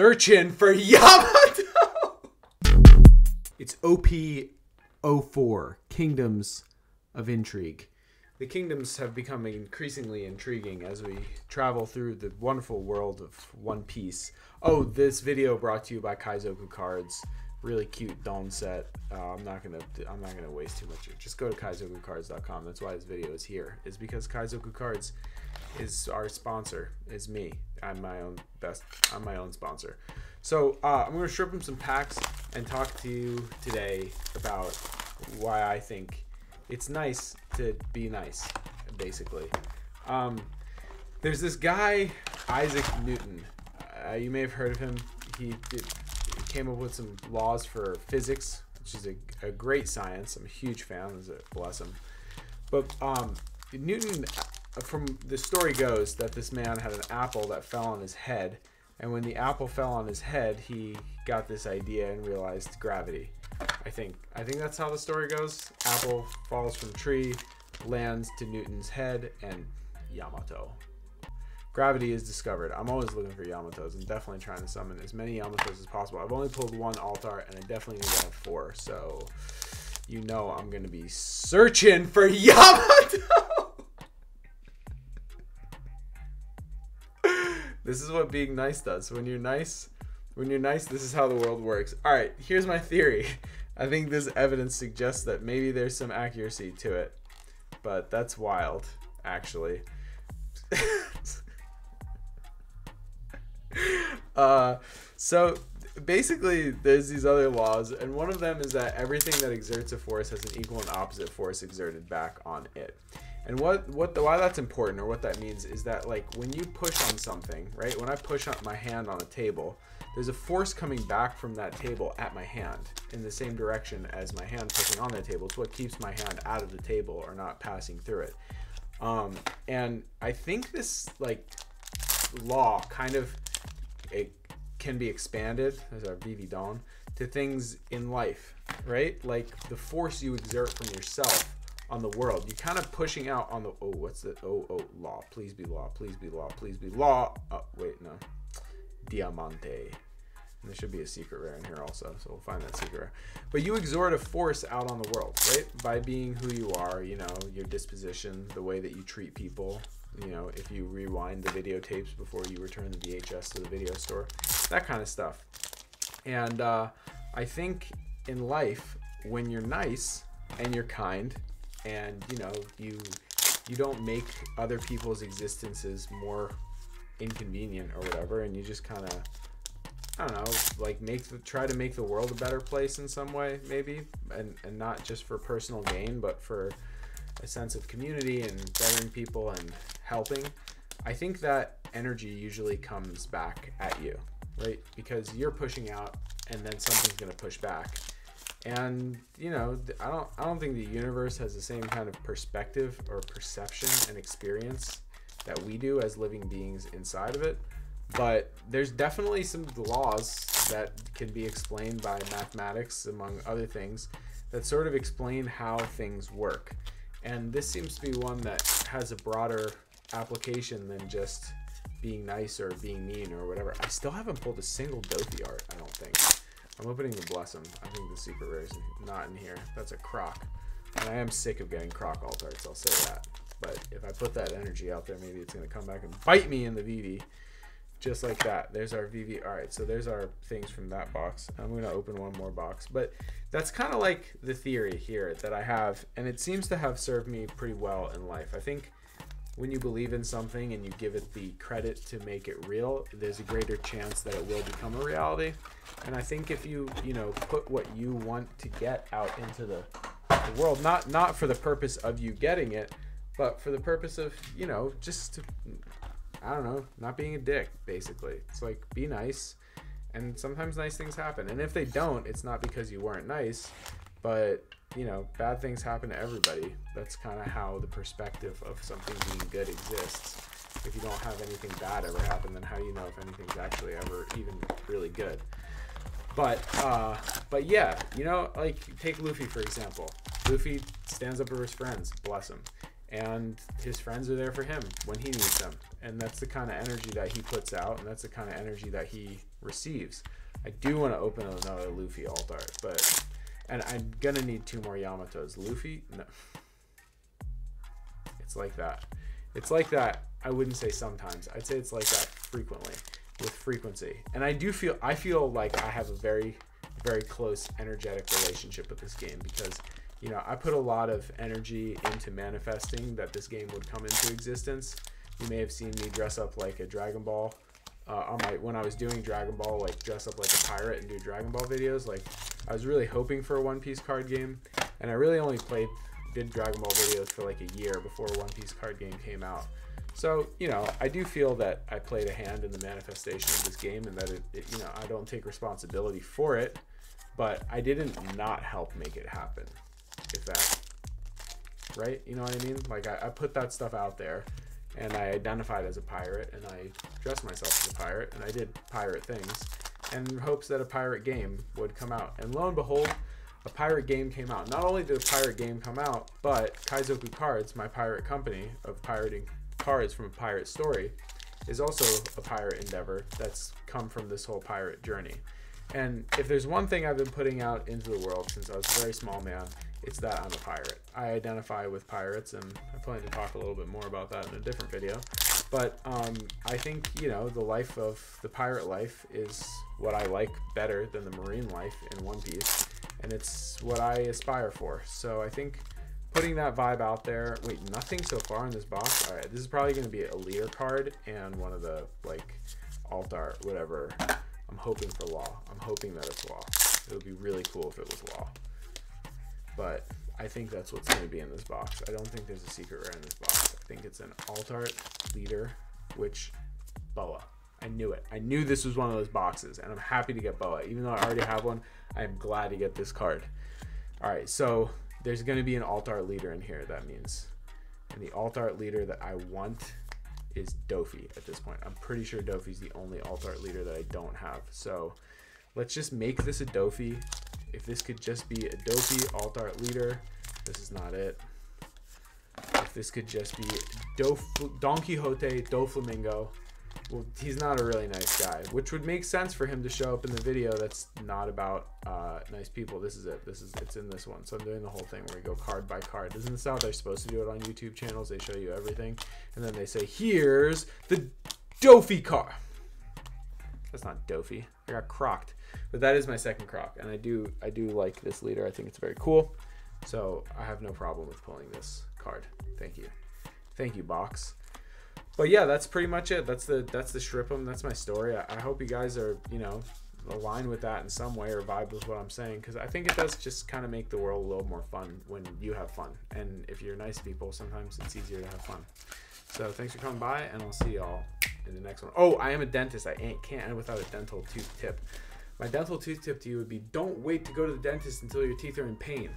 Searching for Yamato! It's OP04, Kingdoms of Intrigue. The kingdoms have become increasingly intriguing as we travel through the wonderful world of One Piece. Oh, this video brought to you by Kaizoku Cards. Really cute dome set. I'm not gonna waste too much here. Just go to kaizokucards.com. That's why this video is here. Is because Kaizoku Cards is our sponsor. Is me. I'm my own sponsor. So I'm gonna strip him some packs and talk to you today about why I think it's nice to be nice, basically. There's this guy, Isaac Newton. You may have heard of him. He came up with some laws for physics, which is a great science. I'm a huge fan, bless him. But Newton, from the story goes that this man had an apple that fell on his head. And when the apple fell on his head, he got this idea and realized gravity. I think that's how the story goes. Apple falls from tree, lands to Newton's head, and Yamato. Gravity is discovered. I'm always looking for Yamatos. I'm definitely trying to summon as many Yamatos as possible. I've only pulled one altar, and I definitely need to have 4. So, you know I'm going to be searching for Yamato! This is what being nice does. When you're nice, this is how the world works. All right, here's my theory. I think this evidence suggests that maybe there's some accuracy to it, but that's wild, actually. So basically there's these other laws, and one of them is that everything that exerts a force has an equal and opposite force exerted back on it. And why that's important, or what that means, is that, like, when you push on something, right? When I push up my hand on a table, there's a force coming back from that table at my hand in the same direction as my hand pushing on that table. It's what keeps my hand out of the table or not passing through it. And I think this, like, law kind of, it can be expanded, as our Vivi Don, to things in life, right? Like the force you exert from yourself on the world. You're kind of pushing out on the, oh, what's the, oh, law, please be law, please be law, please be law. Oh, wait, no, Diamante. And there should be a secret rare in here also, so we'll find that secret rare. But you exert a force out on the world, right? By being who you are, you know, your disposition, the way that you treat people. You know, if you rewind the videotapes before you return the VHS to the video store, that kind of stuff. And I think in life, when you're nice and you're kind, and you know, you don't make other people's existences more inconvenient or whatever, and you just kind of, I don't know, like try to make the world a better place in some way, maybe, and not just for personal gain, but for a sense of community and bettering people and helping. I think that energy usually comes back at you, right? Because you're pushing out, and then something's gonna push back. And you know, I don't think the universe has the same kind of perspective or perception and experience that we do as living beings inside of it, but there's definitely some laws that can be explained by mathematics, among other things, that sort of explain how things work. And this seems to be one that has a broader application than just being nice or being mean or whatever. I still haven't pulled a single Dofy art, I don't think. I'm opening the Blossom. I think the secret rare is not in here. That's a croc. And I am sick of getting croc alt arts, I'll say that. But if I put that energy out there, maybe it's going to come back and bite me in the VV. Just like that. There's our VV. All right, so there's our things from that box. I'm going to open one more box. But that's kind of like the theory here that I have. And it seems to have served me pretty well in life. I think when you believe in something and you give it the credit to make it real, there's a greater chance that it will become a reality. And I think if you know, put what you want to get out into the world, not for the purpose of you getting it, but for the purpose of, you know, just to, I don't know, not being a dick, basically. It's like, be nice, and sometimes nice things happen. And if they don't, it's not because you weren't nice, but you know, bad things happen to everybody. That's kind of how the perspective of something being good exists. If you don't have anything bad ever happen, then how do you know if anything's actually ever even really good? But yeah, you know, like take Luffy, for example. Luffy stands up for his friends, bless him. and his friends are there for him when he needs them. And that's the kind of energy that he puts out, and that's the kind of energy that he receives. I do want to open another Luffy alt art, but, and I'm going to need two more Yamatos. Luffy? No. It's like that. It's like that. I wouldn't say sometimes. I'd say it's like that frequently, with frequency. And I feel like I have a very, very close energetic relationship with this game because, you know, I put a lot of energy into manifesting that this game would come into existence. You may have seen me dress up like a Dragon Ball, when I was doing Dragon Ball, like dress up like a pirate and do Dragon Ball videos. Like, I was really hoping for a One Piece card game, and I really only did Dragon Ball videos for like a year before One Piece card game came out. So, you know, I do feel that I played a hand in the manifestation of this game, and that you know, I don't take responsibility for it, but I didn't not help make it happen. If that, right? You know what I mean? Like, I put that stuff out there, and I identified as a pirate, and I dressed myself as a pirate, and I did pirate things, and in hopes that a pirate game would come out. And lo and behold, a pirate game came out. Not only did a pirate game come out, but Kaizoku Cards, my pirate company of pirating cards from a pirate story, is also a pirate endeavor that's come from this whole pirate journey. And if there's one thing I've been putting out into the world since I was a very small man, it's that I'm a pirate. I identify with pirates, and I plan to talk a little bit more about that in a different video. But I think, you know, the life of the pirate life is what I like better than the marine life in One Piece, and it's what I aspire for. So I think putting that vibe out there. Wait, nothing so far in this box? All right, this is probably going to be a leader card and one of the, like, alt art, whatever. I'm hoping for Law. I'm hoping that it's Law. It would be really cool if it was Law. But I think that's what's going to be in this box. I don't think there's a secret rare in this box. I think it's an alt art leader, which Boa. I knew it. I knew this was one of those boxes, and I'm happy to get Boa. Even though I already have one, I'm glad to get this card. All right, so there's going to be an alt art leader in here, that means. And the alt art leader that I want is Dofi at this point. I'm pretty sure Dofi's the only alt art leader that I don't have. So let's just make this a Dofi. If this could just be a Dofi alt art leader, this is not it. If this could just be Donquixote Doflamingo, well, he's not a really nice guy, which would make sense for him to show up in the video that's not about nice people. This is it. It's in this one. So I'm doing the whole thing where we go card by card. Isn't this how they're supposed to do it on YouTube channels? They show you everything, and then they say, here's the Dofi card. That's not Dofi. I got crocked. But that is my second croc, and I do like this leader. I think it's very cool. So I have no problem with pulling this card. Thank you. Thank you, box. But yeah, that's pretty much it. That's the Shrippum. That's my story. I hope you guys are, you know, aligned with that in some way or vibe with what I'm saying, because I think it does just kind of make the world a little more fun when you have fun. And if you're nice people, sometimes it's easier to have fun. So thanks for coming by, and I'll see y'all in the next one. Oh, I am a dentist. I can't end without a dental tooth tip. My dental tooth tip to you would be, don't wait to go to the dentist until your teeth are in pain.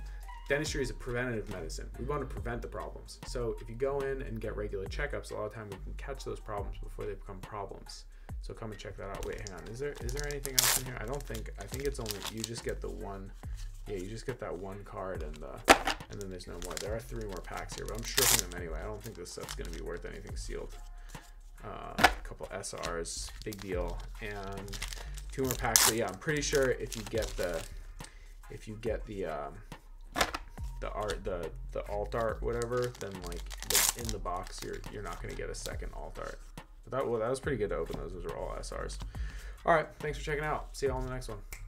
Dentistry is a preventative medicine. We want to prevent the problems. So if you go in and get regular checkups, a lot of time we can catch those problems before they become problems. So come and check that out. Wait, hang on. Is there anything else in here? I don't think. I think it's only, you just get the one. Yeah, you just get that one card, and then there's no more. There are three more packs here, but I'm stripping them anyway. I don't think this stuff's going to be worth anything sealed. A couple SRs, big deal, and two more packs. So yeah, I'm pretty sure if you get the the alt art, whatever, then like in the box you're not gonna get a second alt art. But that, well, that was pretty good to open those. Those are all SRs. All right, thanks for checking out. See you all in the next one.